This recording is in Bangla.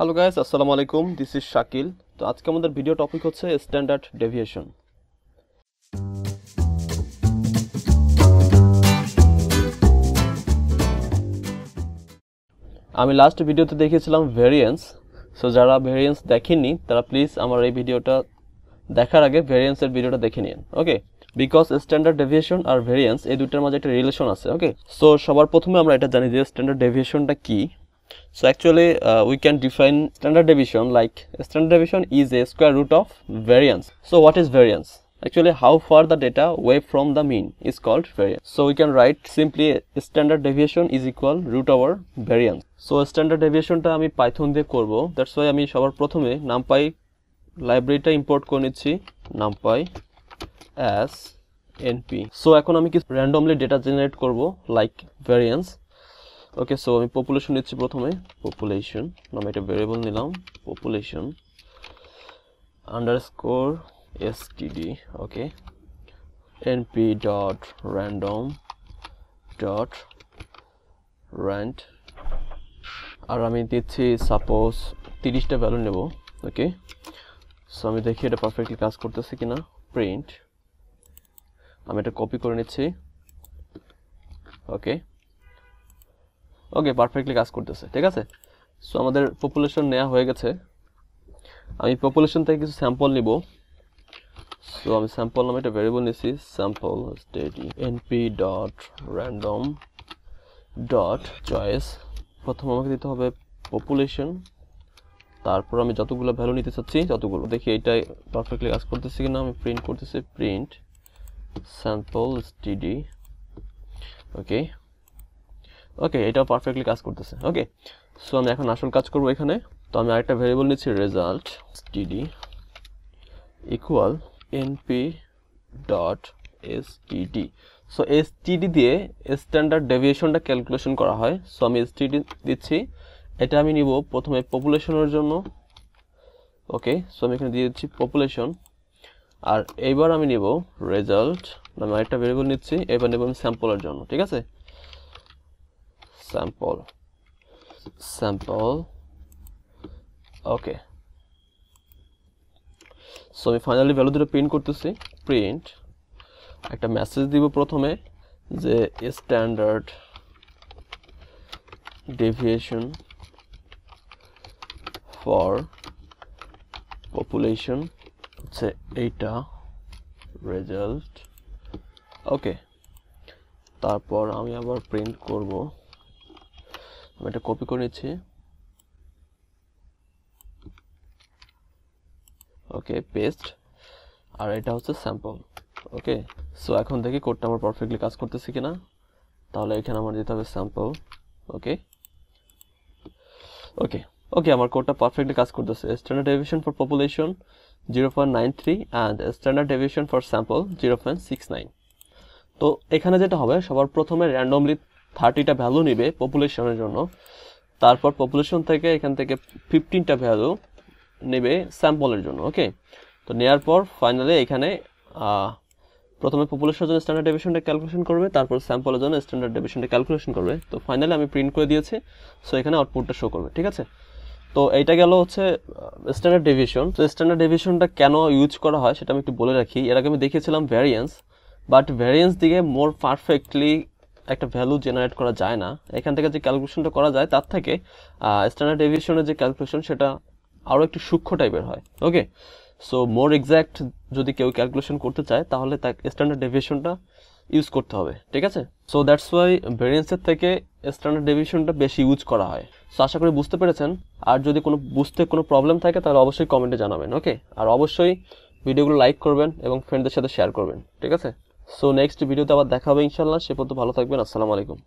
हेलो गाइस अस्सलाम वालेकुम दिस इज शाकिल। तो आज के हमारे वीडियो टॉपिक होता है स्टैंडार्ड डेविएशन। आमी लास्ट वीडियोते देखिएছিলাম ভেরিয়েন্স। সো যারা ভেরিয়েন্স দেখেননি তারা প্লিজ আমার এই ভিডিওটা দেখার আগে ভেরিয়েন্সের ভিডিওটা দেখে নিন, ওকে? বিকজ স্ট্যান্ডার্ড ডেভিয়েশন আর ভেরিয়েন্স এই দুইটার মাঝে একটা রিলেশন আছে, ওকে? সো সবার প্রথমে আমরা এটা জানি যে স্ট্যান্ডার্ড ডেভিয়েশনটা কি। So actually we can define standard deviation like standard deviation is a square root of variance. So what is variance? Actually how far the data away from the mean is called variance. So we can write simply standard deviation is equal root over variance. So standard deviation ta ami python diye korbo, that's why ami shobar prothome numpy library ta import kore nichhi numpy as np. So ekhon ami ki randomly data generate korbo like variance, okay? So আমি পপুলেশন নিচ্ছি প্রথমে, পপুলেশন নামে একটা ভেরিয়েবল নিলাম, population underscore STD, okay? NP dot random dot rand, আর আমি দিচ্ছি সাপোজ 30টা ভ্যালু নেব, ওকে? সো আমি দেখি এটা পারফেক্টলি কাজ করতেছে কিনা। প্রিন্ট, আমি এটা কপি করে নিচ্ছি, ওকে? ओके परफेक्टली কাজ করতেছে, ঠিক আছে? সো আমাদের পপুলেশন নেওয়া হয়ে গেছে। আমি পপুলেশন থেকে কিছু স্যাম্পল নিব। সো আমি স্যাম্পল নামে একটা ভেরিয়েবল নিছি, স্যাম্পল স্টেডি np.random.choice। প্রথম আমাকে দিতে হবে পপুলেশন, তারপর আমি যতগুলো ভ্যালু নিতে চাচ্ছি ততগুলো। দেখি এটা পারফেক্টলি কাজ করতেছে কিনা। আমি প্রিন্ট করতেছি, print sample steady, okay? Okay এটা পারফেক্টলি কাজ করতেছে, ओके? সো আমি এখন আসল কাজ করব এখানে। তো আমি আরেকটা ভেরিয়েবল নিচ্ছি result std equal np.std। So std দিয়ে স্ট্যান্ডার্ড ডেভিয়েশনটা ক্যালকুলেশন করা হয়। সো আমি std দিচ্ছি, এটা আমি নিব প্রথমে পপুলেশনের জন্য, ওকে? সো আমি এখানে দিয়ে দিচ্ছি পপুলেশন, আর এবার আমি নিব রেজাল্ট নামে আরেকটা ভেরিয়েবল নিচ্ছি, এবার নেব আমি স্যাম্পলের জন্য, ঠিক আছে? sample, okay. सो আমি ফাইনালি ভ্যালু দুটো প্রিন্ট করতেছি। প্রিন্ট একটা মেসেজ দিব প্রথমে যে স্ট্যান্ডার্ড ডেভিয়েশন ফর পপুলেশন হচ্ছে এইটা রেজাল্ট, ওকে? তারপর আমি আবার প্রিন্ট করব, मैं एक कॉपी कर लेते हैं, ओके? पेस्ट, और ये होता है सैंपल, ओके? सो এখন দেখি কোডটা আমার পারফেক্টলি কাজ করতেছে কিনা। তাহলে এখানে আমার দিতে হবে স্যাম্পল, ওকে? ওকে ওকে আমার কোডটা পারফেক্টলি কাজ করতেছে। Standard deviation for population 0.93 and standard deviation for sample 0.69। তো এখানে যেটা হবে সবার প্রথমে র্যান্ডমলি 30টা ভ্যালু নেবে পপুলেশনের জন্য, তারপর পপুলেশন থেকে এখান থেকে 15টা ভ্যালু নেবে স্যাম্পলের জন্য, ওকে? তো নেয়ার পর ফাইনালি এখানে প্রথমে পপুলেশনের জন্য স্ট্যান্ডার্ড ডেভিয়েশনটা ক্যালকুলেশন করবে, তারপর স্যাম্পলের জন্য স্ট্যান্ডার্ড ডেভিয়েশনটা ক্যালকুলেশন করবে। তো ফাইনালি আমি প্রিন্ট করে দিয়েছি, সো এখানে আউটপুটটা শো করবে, ঠিক আছে? তো এইটা গেল হচ্ছে স্ট্যান্ডার্ড ডেভিয়েশন। তো স্ট্যান্ডার্ড ডেভিয়েশনটা কেন ইউজ করা হয় সেটা আমি একটু বলে রাখি। এর আগে আমি দেখিয়েছিলাম ভ্যারিয়েন্স, বাট ভ্যারিয়েন্স দিকে মোর পারফেক্টলি একটা ভ্যালু জেনারেট করা যায় না। এখান থেকে যে ক্যালকুলেশনটা করা যায় তার থেকে স্ট্যান্ডার্ড ডেভিয়েশনের যে ক্যালকুলেশন সেটা আরও একটু সূক্ষ্ম টাইপের হয়, ওকে? সো মোর এক্স্যাক্ট যদি কেউ ক্যালকুলেশন করতে চায় তাহলে তাকে স্ট্যান্ডার্ড ডেভিয়েশনটা ইউজ করতে হবে, ঠিক আছে? সো দ্যাটস ওয়াই ভ্যারিয়েন্সের থেকে স্ট্যান্ডার্ড ডেভিয়েশনটা বেশি ইউজ করা হয়। সো আশা করি বুঝতে পেরেছেন। আর যদি বুঝতে কোনো প্রবলেম থাকে তাহলে অবশ্যই কমেন্টে জানাবেন, ওকে? আর অবশ্যই ভিডিওগুলো লাইক করবেন এবং ফ্রেন্ডদের সাথে শেয়ার করবেন, ঠিক আছে? সো নেক্সট ভিডিওতে আবার দেখা হবে ইনশাআল্লাহ। সে পর্যন্ত ভালো থাকবেন। আসসালামু আলাইকুম।